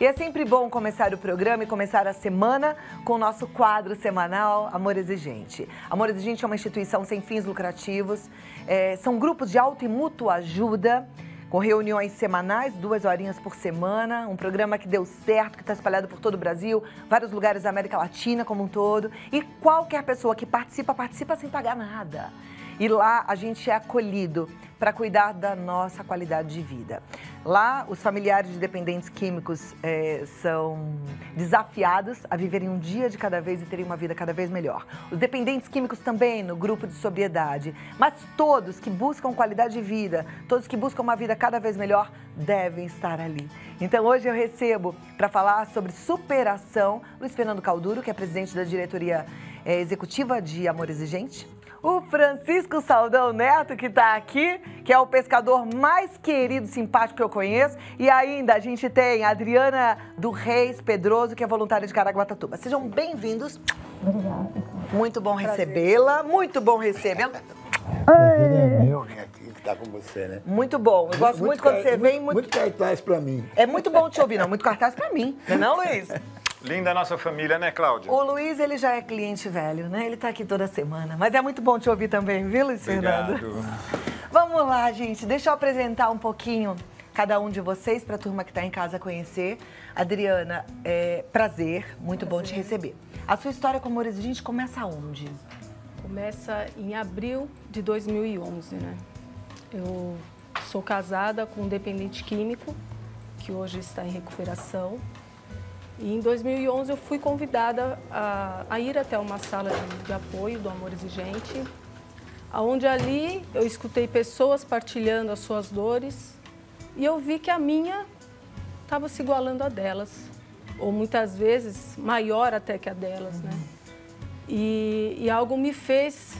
E é sempre bom começar o programa e começar a semana com o nosso quadro semanal Amor Exigente. Amor Exigente é uma instituição sem fins lucrativos, são grupos de auto e mútua ajuda, com reuniões semanais, 2 horinhas por semana, um programa que deu certo, que está espalhado por todo o Brasil, vários lugares da América Latina como um todo. E qualquer pessoa que participa, participa sem pagar nada. E lá a gente é acolhido para cuidar da nossa qualidade de vida. Lá, os familiares de dependentes químicos são desafiados a viverem um dia de cada vez e terem uma vida cada vez melhor. Os dependentes químicos também no grupo de sobriedade. Mas todos que buscam qualidade de vida, todos que buscam uma vida cada vez melhor, devem estar ali. Então hoje eu recebo para falar sobre superação Luiz Fernando Cauduro, que é presidente da diretoria executiva de Amor Exigente. O Francisco Saldão Neto, que está aqui, que é o pescador mais querido, simpático que eu conheço. E ainda a gente tem a Adriana do Reis Pedroso, que é voluntária de Caraguatatuba. Sejam bem-vindos. Obrigada. Muito bom recebê-la, muito bom recebê-la. É meu, né, que tá com você, né? Muito bom. Eu gosto muito quando você vem. Muito cartaz para mim. É muito bom te ouvir, não? Muito cartaz para mim, não é não, Luiz? Linda a nossa família, né, Cláudia? O Luiz, ele já é cliente velho, né? Ele tá aqui toda semana. Mas é muito bom te ouvir também, viu, Luiz Fernando? Obrigado. Vamos lá, gente. Deixa eu apresentar um pouquinho cada um de vocês para a turma que tá em casa conhecer. Adriana, prazer. Muito bom te receber. A sua história com o Amor Exigente começa onde? Começa em abril de 2011, né? Eu sou casada com um dependente químico, que hoje está em recuperação. E em 2011 eu fui convidada a ir até uma sala de apoio do Amor Exigente, onde ali eu escutei pessoas partilhando as suas dores e eu vi que a minha estava se igualando a delas, ou muitas vezes maior até que a delas, né? E algo me fez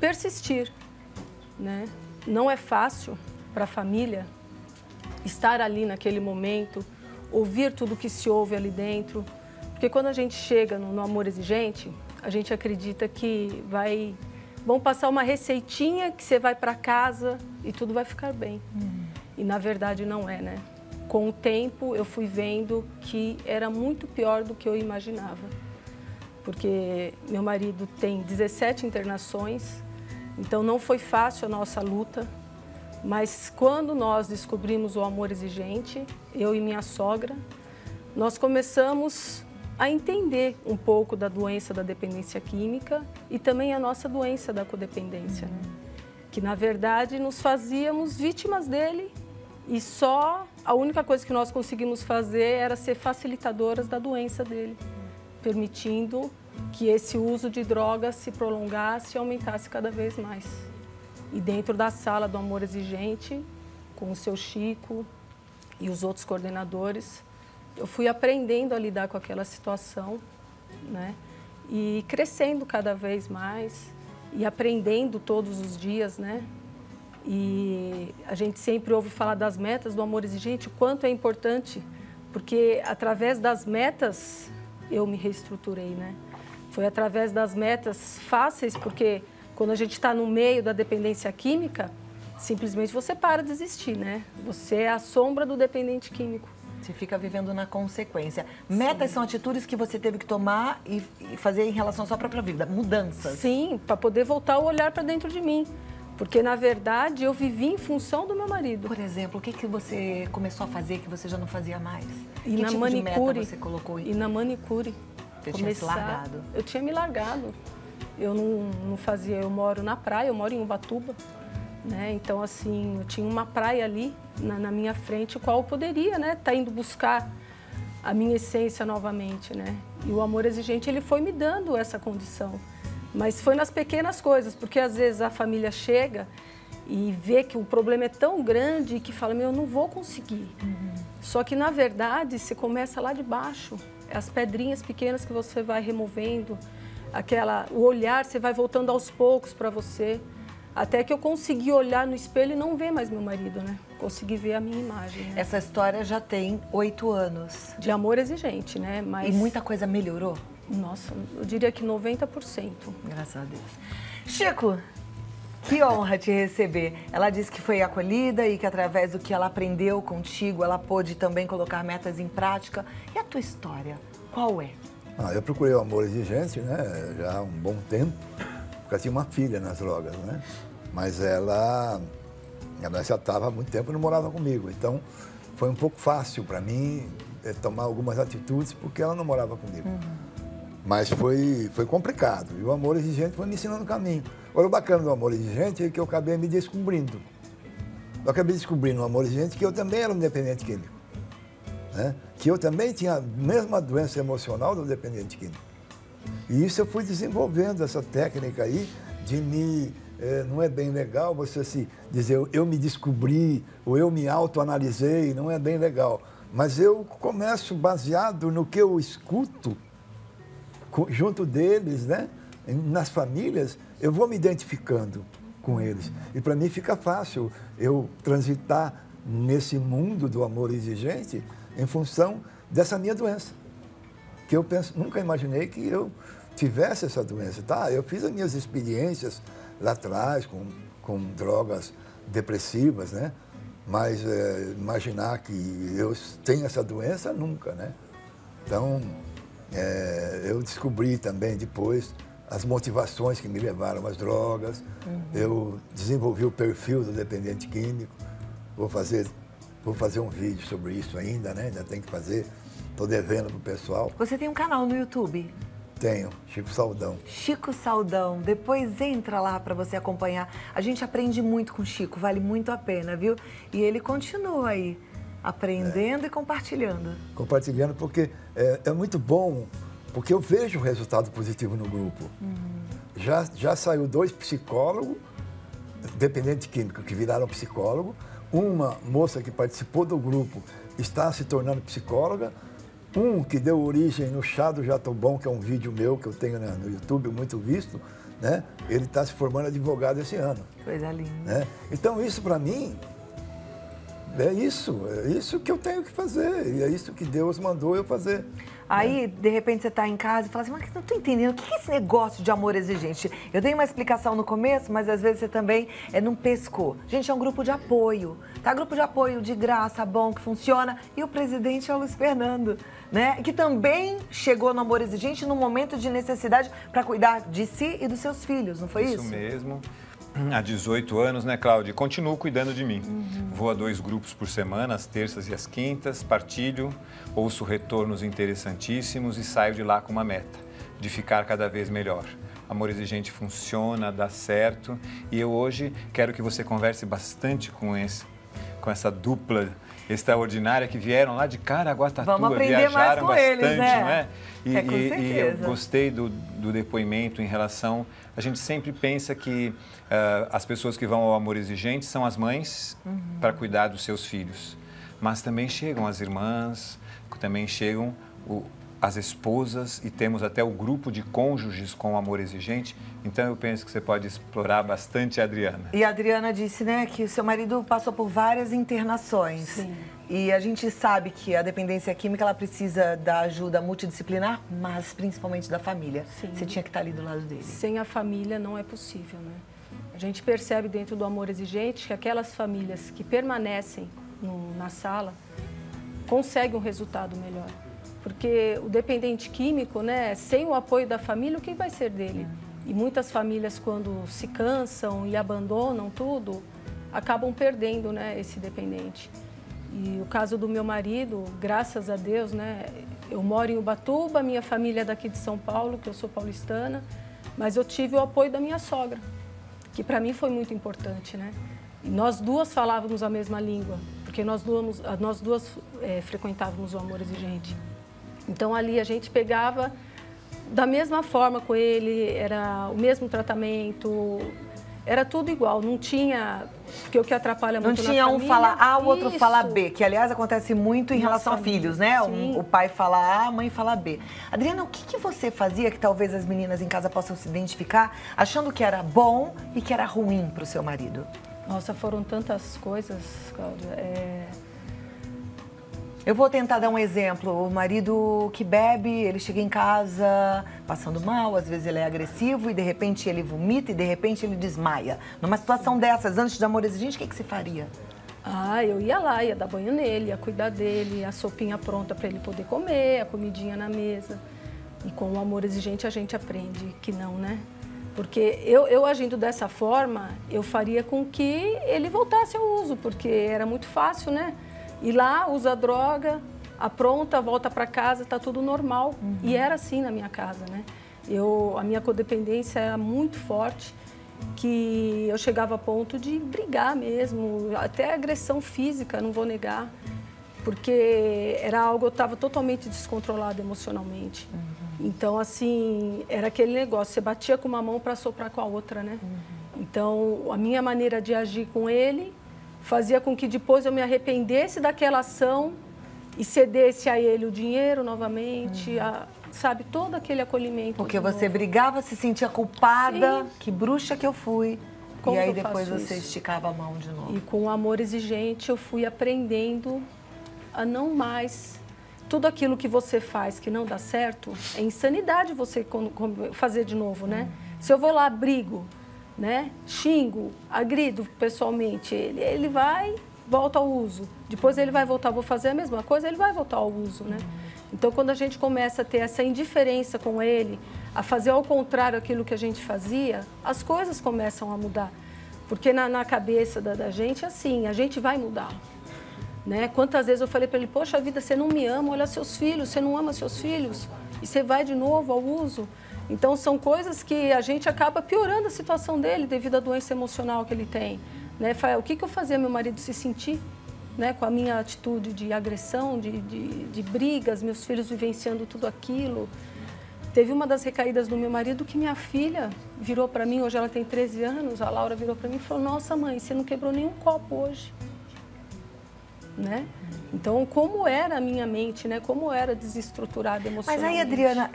persistir, né? Não é fácil para a família estar ali naquele momento, ouvir tudo que se ouve ali dentro, porque quando a gente chega no Amor Exigente, a gente acredita que vão passar uma receitinha que você vai para casa e tudo vai ficar bem. E na verdade não é, né? Com o tempo eu fui vendo que era muito pior do que eu imaginava, porque meu marido tem 17 internações, então não foi fácil a nossa luta. Mas quando nós descobrimos o Amor Exigente, eu e minha sogra, nós começamos a entender um pouco da doença da dependência química e também a nossa doença da codependência, né? Que na verdade nos fazíamos vítimas dele e só a única coisa que nós conseguimos fazer era ser facilitadoras da doença dele, permitindo que esse uso de drogas se prolongasse e aumentasse cada vez mais. E dentro da sala do Amor Exigente, com o seu Chico e os outros coordenadores, eu fui aprendendo a lidar com aquela situação, né? E crescendo cada vez mais e aprendendo todos os dias, né? E a gente sempre ouve falar das metas do Amor Exigente, o quanto é importante, porque através das metas eu me reestruturei, né? Foi através das metas fáceis, porque quando a gente está no meio da dependência química, simplesmente você para de existir, né? Você é a sombra do dependente químico. Você fica vivendo na consequência. Metas, sim, são atitudes que você teve que tomar e fazer em relação à sua própria vida, mudanças. Sim, para poder voltar o olhar para dentro de mim. Porque, na verdade, eu vivi em função do meu marido. Por exemplo, o que, que você começou a fazer que você já não fazia mais? E que na tipo manicure, de meta você colocou? E na manicure. Você tinha se largado? Eu tinha me largado. Eu não fazia, eu moro na praia, eu moro em Ubatuba, né? Então, assim, eu tinha uma praia ali na minha frente, qual eu poderia, né? Tá indo buscar a minha essência novamente, né? E o Amor Exigente, ele foi me dando essa condição. Mas foi nas pequenas coisas, porque às vezes a família chega e vê que o problema é tão grande que fala, meu, eu não vou conseguir. Só que, na verdade, você começa lá de baixo. As pedrinhas pequenas que você vai removendo, o olhar, você vai voltando aos poucos para você, até que eu consegui olhar no espelho e não ver mais meu marido, né? Consegui ver a minha imagem, né? Essa história já tem 8 anos. De Amor Exigente, né? Mas... E muita coisa melhorou? Nossa, eu diria que 90%. Graças a Deus. Chico, Que honra te receber. Ela disse que foi acolhida e que através do que ela aprendeu contigo, ela pôde também colocar metas em prática. E a tua história, qual é? Ah, eu procurei o Amor Exigente, né, já há um bom tempo, porque eu tinha uma filha nas drogas, né? Mas ela já estava há muito tempo e não morava comigo, então foi um pouco fácil para mim tomar algumas atitudes porque ela não morava comigo. Mas foi complicado. E o Amor Exigente foi me ensinando o caminho. Olha, o bacana do Amor Exigente é que eu acabei me descobrindo. Eu acabei descobrindo no Amor Exigente que eu também era um dependente químico, né? Que eu também tinha a mesma doença emocional do dependente químico. E isso eu fui desenvolvendo, essa técnica aí de me... não é bem legal você se dizer eu me descobri ou eu me autoanalisei, não é bem legal. Mas eu começo baseado no que eu escuto junto deles, né? Nas famílias, eu vou me identificando com eles. E para mim fica fácil eu transitar nesse mundo do Amor Exigente em função dessa minha doença. Que eu penso, nunca imaginei que eu tivesse essa doença, tá? Eu fiz as minhas experiências lá atrás com drogas depressivas, né? Mas imaginar que eu tenho essa doença, nunca, né? Então, eu descobri também depois as motivações que me levaram às drogas. Eu desenvolvi o perfil do dependente químico. Vou fazer um vídeo sobre isso ainda, né? Ainda tem que fazer. Estou devendo pro pessoal. Você tem um canal no YouTube? Tenho, Chico Saldão. Chico Saldão, depois entra lá para você acompanhar. A gente aprende muito com o Chico, vale muito a pena, viu? E ele continua aí, aprendendo e compartilhando. Compartilhando porque é muito bom, porque eu vejo o resultado positivo no grupo. Já saiu 2 psicólogos, dependente químico, que viraram psicólogo. Uma moça que participou do grupo está se tornando psicóloga. Um que deu origem no Chá do Jatobão, que é um vídeo meu que eu tenho no YouTube, muito visto, né? Ele está se formando advogado esse ano. Coisa linda. Né? Então, isso para mim, é isso que eu tenho que fazer. E é isso que Deus mandou eu fazer. Aí, de repente, você está em casa e fala assim, mas não estou entendendo, o que é esse negócio de Amor Exigente? Eu dei uma explicação no começo, mas às vezes você também não pescou. Gente, é um grupo de apoio, tá? Grupo de apoio de graça, bom, que funciona. E o presidente é o Luiz Fernando, né? Que também chegou no Amor Exigente num momento de necessidade para cuidar de si e dos seus filhos, não foi isso? Isso mesmo. Há 18 anos, né, Cláudia? Continuo cuidando de mim. Vou a 2 grupos por semana, às terças e às quintas, partilho, ouço retornos interessantíssimos e saio de lá com uma meta, de ficar cada vez melhor. Amor Exigente funciona, dá certo e eu hoje quero que você converse bastante com essa dupla extraordinária que vieram lá de Caraguatatuba. Vamos aprender mais com bastante, eles, né? Não é? E eu gostei do depoimento em relação... A gente sempre pensa que as pessoas que vão ao Amor Exigente são as mães para cuidar dos seus filhos. Mas também chegam as irmãs, também chegam as esposas e temos até o grupo de cônjuges com o Amor Exigente. Então, eu penso que você pode explorar bastante a Adriana. E a Adriana disse, né, que o seu marido passou por várias internações. Sim. E a gente sabe que a dependência química, ela precisa da ajuda multidisciplinar, mas principalmente da família. Sim. Você tinha que estar ali do lado dele. Sem a família não é possível, né? A gente percebe dentro do Amor Exigente que aquelas famílias que permanecem na sala conseguem um resultado melhor. Porque o dependente químico, né, sem o apoio da família, o que vai ser dele? E muitas famílias, quando se cansam e abandonam tudo, acabam perdendo, né, esse dependente. E o caso do meu marido, graças a Deus, né, eu moro em Ubatuba, minha família é daqui de São Paulo, que eu sou paulistana, mas eu tive o apoio da minha sogra, que para mim foi muito importante, né? E nós duas falávamos a mesma língua, porque nós duas frequentávamos o Amor Exigente. Então, ali a gente pegava da mesma forma com ele, era o mesmo tratamento, era tudo igual, não tinha... Porque o que atrapalha muito na família... Não tinha um falar A, o outro falar B, que, aliás, acontece muito em relação a filhos, né? O pai fala A, a mãe fala B. Adriana, o que você fazia que talvez as meninas em casa possam se identificar, achando que era bom e que era ruim para o seu marido? Nossa, foram tantas coisas, Cláudia. Eu vou tentar dar um exemplo. O marido que bebe, ele chega em casa passando mal, às vezes ele é agressivo e de repente ele vomita e de repente ele desmaia. Numa situação dessas, antes de Amor Exigente, o que que se faria? Ah, eu ia lá, ia dar banho nele, ia cuidar dele, a sopinha pronta para ele poder comer, a comidinha na mesa. E com o Amor Exigente a gente aprende que não, né? Porque eu agindo dessa forma, eu faria com que ele voltasse ao uso, porque era muito fácil, né? Ir lá, usa a droga, apronta, volta para casa, tá tudo normal. Uhum. E era assim na minha casa, né? A minha codependência era muito forte, que eu chegava a ponto de brigar mesmo, até agressão física, não vou negar, porque era algo, eu estava totalmente descontrolada emocionalmente. Uhum. Então, assim, era aquele negócio, você batia com uma mão para soprar com a outra, né? Uhum. Então, a minha maneira de agir com ele fazia com que depois eu me arrependesse daquela ação e cedesse a ele o dinheiro novamente, uhum. Sabe, todo aquele acolhimento. Porque você brigava, se sentia culpada, sim, que bruxa que eu fui. Como e aí depois você esticava a mão de novo. E com o Amor Exigente eu fui aprendendo a não mais... Tudo aquilo que você faz que não dá certo, é insanidade você fazer de novo, né? Uhum. Se eu vou lá, brigo, né, xingo, agrido pessoalmente, ele vai, volta ao uso. Depois ele vai voltar, vou fazer a mesma coisa, ele vai voltar ao uso, né? Então, quando a gente começa a ter essa indiferença com ele, a fazer ao contrário aquilo que a gente fazia, as coisas começam a mudar. Porque na cabeça da gente, assim, a gente vai mudar, né? Quantas vezes eu falei para ele, poxa vida, você não me ama, olha seus filhos, você não ama seus filhos? E você vai de novo ao uso? Então, são coisas que a gente acaba piorando a situação dele devido à doença emocional que ele tem, né? O que eu fazia meu marido se sentir, né, com a minha atitude de agressão, de brigas, meus filhos vivenciando tudo aquilo. Teve uma das recaídas do meu marido que minha filha virou para mim, hoje ela tem 13 anos, a Laura virou para mim e falou, nossa mãe, você não quebrou nenhum copo hoje, né? Então, como era a minha mente, né? Como era desestruturada emocionalmente. Mas aí, Adriana,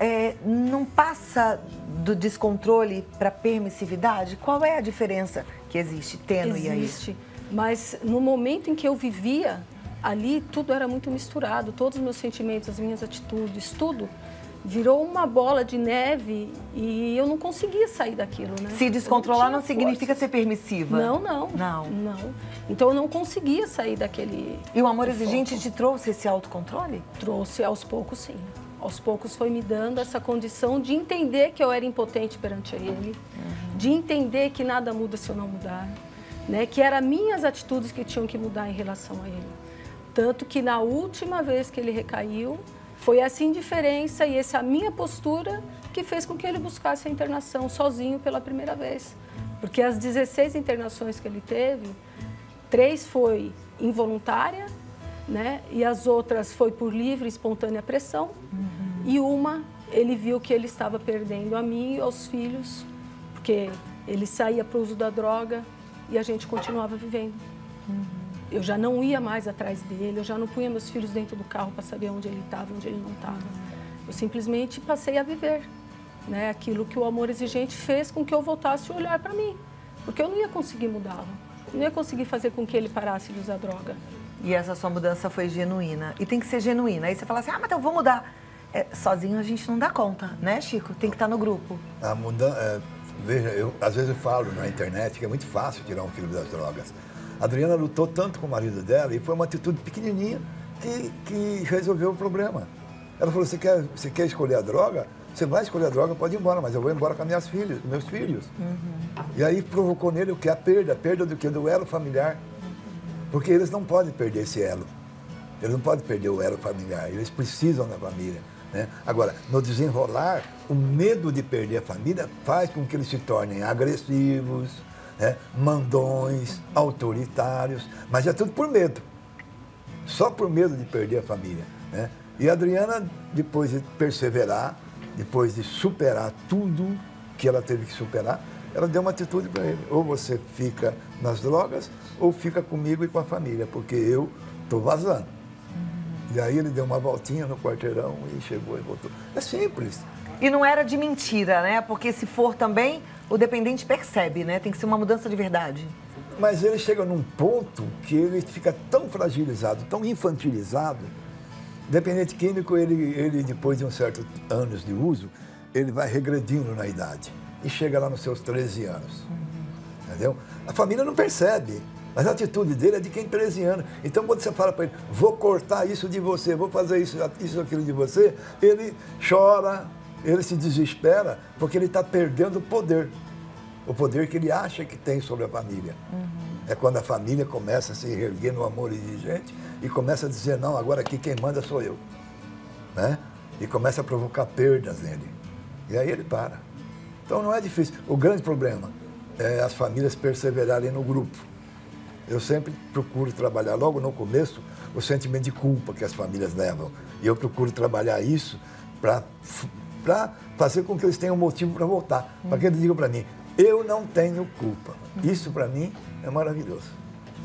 não passa do descontrole para permissividade? Qual é a diferença que existe, tênue aí? Existe. Mas no momento em que eu vivia, ali tudo era muito misturado, todos os meus sentimentos, as minhas atitudes, tudo virou uma bola de neve e eu não conseguia sair daquilo, né? Se descontrolar não significa ser permissiva? Não. Então eu não conseguia sair daquele... E o Amor Exigente te trouxe esse autocontrole? Trouxe aos poucos, sim. Aos poucos foi me dando essa condição de entender que eu era impotente perante ele, uhum, de entender que nada muda se eu não mudar, né, que eram minhas atitudes que tinham que mudar em relação a ele. Tanto que na última vez que ele recaiu, foi essa indiferença e essa minha postura que fez com que ele buscasse a internação sozinho pela primeira vez. Porque as 16 internações que ele teve, 3 foi involuntária, né, e as outras foi por livre e espontânea pressão, uhum, e uma ele viu que ele estava perdendo a mim e aos filhos, porque ele saía para o uso da droga, e a gente continuava vivendo. Uhum. Eu já não ia mais atrás dele, eu já não punha meus filhos dentro do carro para saber onde ele estava, onde ele não estava. Uhum. Eu simplesmente passei a viver, né, aquilo que o Amor Exigente fez com que eu voltasse a olhar para mim. Porque eu não ia conseguir mudá-lo, não ia conseguir fazer com que ele parasse de usar droga. E essa sua mudança foi genuína. E tem que ser genuína. Aí você fala assim, ah, mas eu vou mudar. Sozinho a gente não dá conta, né, Chico? Tem que estar no grupo. A mudança... Veja, às vezes eu falo na internet que é muito fácil tirar um filho das drogas. A Adriana lutou tanto com o marido dela e foi uma atitude pequenininha que resolveu o problema. Ela falou, você quer escolher a droga? Você vai escolher a droga, pode ir embora, mas eu vou embora com meus filhos. Uhum. E aí provocou nele o que? A perda do que? Do elo familiar. Porque eles não podem perder esse elo. Eles não podem perder o elo familiar, eles precisam da família. Né? Agora, no desenrolar, o medo de perder a família faz com que eles se tornem agressivos, né, mandões, autoritários, mas é tudo por medo, só por medo de perder a família. Né? E a Adriana, depois de perseverar, depois de superar tudo que ela teve que superar, ela deu uma atitude para ele, ou você fica nas drogas, ou fica comigo e com a família, porque eu estou vazando. E aí ele deu uma voltinha no quarteirão e chegou e voltou. É simples. E não era de mentira, né? Porque se for também, o dependente percebe, né? Tem que ser uma mudança de verdade. Mas ele chega num ponto que ele fica tão fragilizado, tão infantilizado, Dependente químico, ele depois de um certo anos de uso, ele vai regredindo na idade e chega lá nos seus 13 anos. Entendeu? A família não percebe, mas a atitude dele é de quem 13 anos. Então, quando você fala para ele, vou cortar isso de você, vou fazer isso aquilo de você, ele chora, ele se desespera, porque ele está perdendo o poder que ele acha que tem sobre a família. É quando a família começa a se erguer no amor exigente e começa a dizer, não, agora aqui quem manda sou eu. Né? E começa a provocar perdas nele. E aí ele para. Então não é difícil. O grande problema é as famílias perseverarem no grupo. Eu sempre procuro trabalhar logo no começo o sentimento de culpa que as famílias levam. E eu procuro trabalhar isso para fazer com que eles tenham motivo para voltar. Para que eles digam para mim, eu não tenho culpa. Isso para mim é maravilhoso.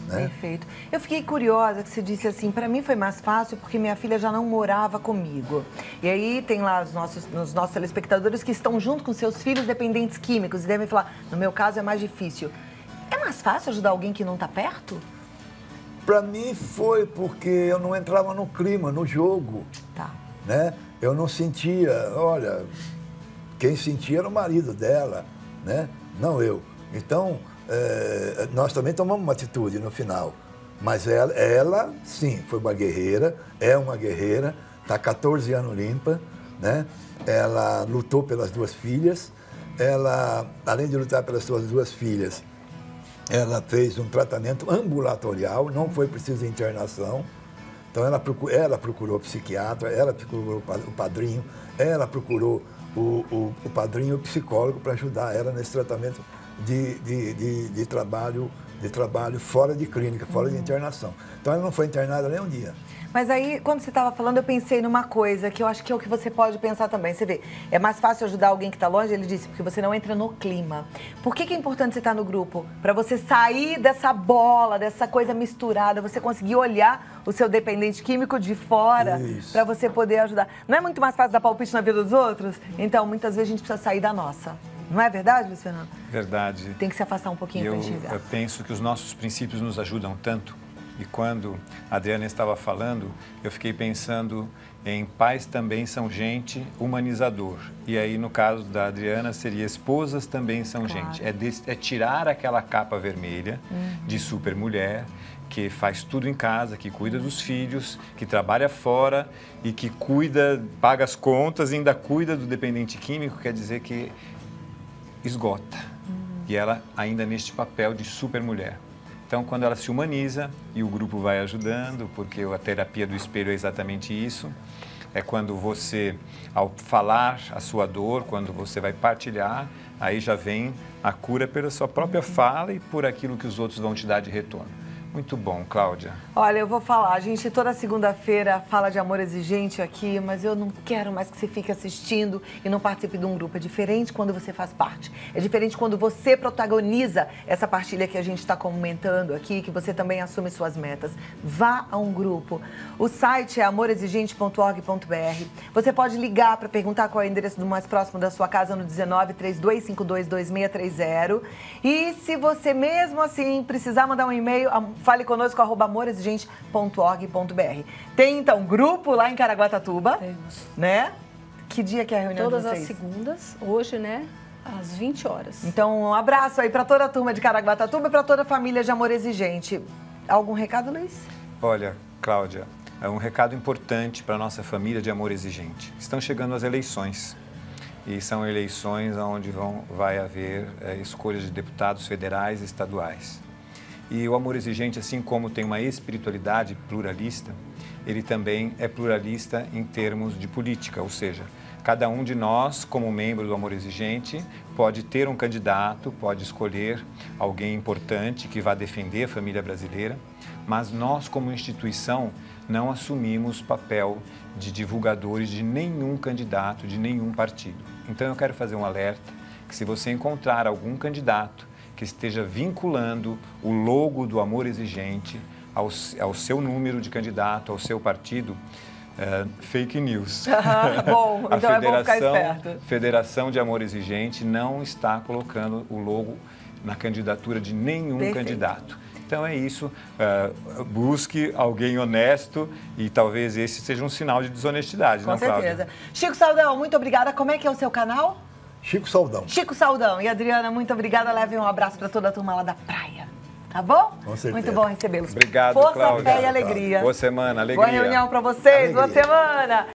Né? Perfeito. Eu fiquei curiosa que você disse assim, para mim foi mais fácil porque minha filha já não morava comigo. E aí tem lá os nossos telespectadores que estão junto com seus filhos dependentes químicos e devem falar, no meu caso é mais difícil. É mais fácil ajudar alguém que não está perto? Para mim foi porque eu não entrava no clima, no jogo. Tá. Né? Eu não sentia, olha, quem sentia era o marido dela, né? Não eu. Então... É, nós também tomamos uma atitude no final, mas ela sim, foi uma guerreira, é uma guerreira, está 14 anos limpa, né? Ela lutou pelas duas filhas, ela, além de lutar pelas suas duas filhas, ela fez um tratamento ambulatorial, não foi preciso internação, então ela procurou o psiquiatra, ela procurou o padrinho, ela procurou o padrinho e o psicólogo para ajudar ela nesse tratamento de trabalho fora de clínica, fora de internação. Então, ela não foi internada nem um dia. Mas aí, quando você estava falando, eu pensei numa coisa que eu acho que é o que você pode pensar também. Você vê, é mais fácil ajudar alguém que está longe, ele disse, porque você não entra no clima. Por que é importante você estar no grupo? Para você sair dessa bola, dessa coisa misturada, você conseguir olhar o seu dependente químico de fora para você poder ajudar. Não é muito mais fácil dar palpite na vida dos outros? Então, muitas vezes a gente precisa sair da nossa. Não é verdade, Luiz Fernando? Verdade. Tem que se afastar um pouquinho para enxergar. Eu penso que os nossos princípios nos ajudam tanto. E quando a Adriana estava falando, eu fiquei pensando em pais também são gente, humanizador. E aí, no caso da Adriana, seria esposas também são gente. É tirar aquela capa vermelha de super mulher, que faz tudo em casa, que cuida dos filhos, que trabalha fora e que cuida, paga as contas e ainda cuida do dependente químico, quer dizer que esgota. E ela ainda neste papel de supermulher. Então, quando ela se humaniza e o grupo vai ajudando, porque a terapia do espelho é exatamente isso, é quando você, ao falar a sua dor, quando você vai partilhar, aí já vem a cura pela sua própria fala e por aquilo que os outros vão te dar de retorno. Muito bom, Cláudia. Olha, eu vou falar, a gente toda segunda-feira fala de amor exigente aqui, mas eu não quero mais que você fique assistindo e não participe de um grupo. É diferente quando você faz parte. É diferente quando você protagoniza essa partilha que a gente está comentando aqui, que você também assume suas metas. Vá a um grupo. O site é amorexigente.org.br. Você pode ligar para perguntar qual é o endereço do mais próximo da sua casa no 19-3252-2630. E se você mesmo assim precisar mandar um e-mail, fale conosco, @amorexigente.org.br. Tem, então, grupo lá em Caraguatatuba, né? Que dia que é a reunião de vocês? Todas as segundas, hoje, né? Às 20 horas. Então, um abraço aí para toda a turma de Caraguatatuba e para toda a família de Amor Exigente. Algum recado, Luiz? Olha, Cláudia, é um recado importante para a nossa família de Amor Exigente. Estão chegando as eleições. E são eleições onde vai haver escolhas de deputados federais e estaduais. E o amor exigente, assim como tem uma espiritualidade pluralista, ele também é pluralista em termos de política, ou seja, cada um de nós, como membro do amor exigente, pode ter um candidato, pode escolher alguém importante que vá defender a família brasileira, mas nós, como instituição, não assumimos papel de divulgadores de nenhum candidato, de nenhum partido. Então, eu quero fazer um alerta que se você encontrar algum candidato que esteja vinculando o logo do Amor Exigente ao seu número de candidato, ao seu partido, fake news. Bom, então é bom ficar esperto. A Federação de Amor Exigente não está colocando o logo na candidatura de nenhum candidato. Então é isso, busque alguém honesto e talvez esse seja um sinal de desonestidade, não, Cláudia? Com certeza. Chico Saldão, muito obrigada. Como é que é o seu canal? Chico Saldão. Chico Saldão. E Adriana, muito obrigada. Levem um abraço para toda a turma lá da praia. Tá bom? Com certeza. Muito bom recebê-los. Obrigado, Cláudia. Força, fé e alegria. Boa semana, alegria. Boa reunião para vocês, boa semana.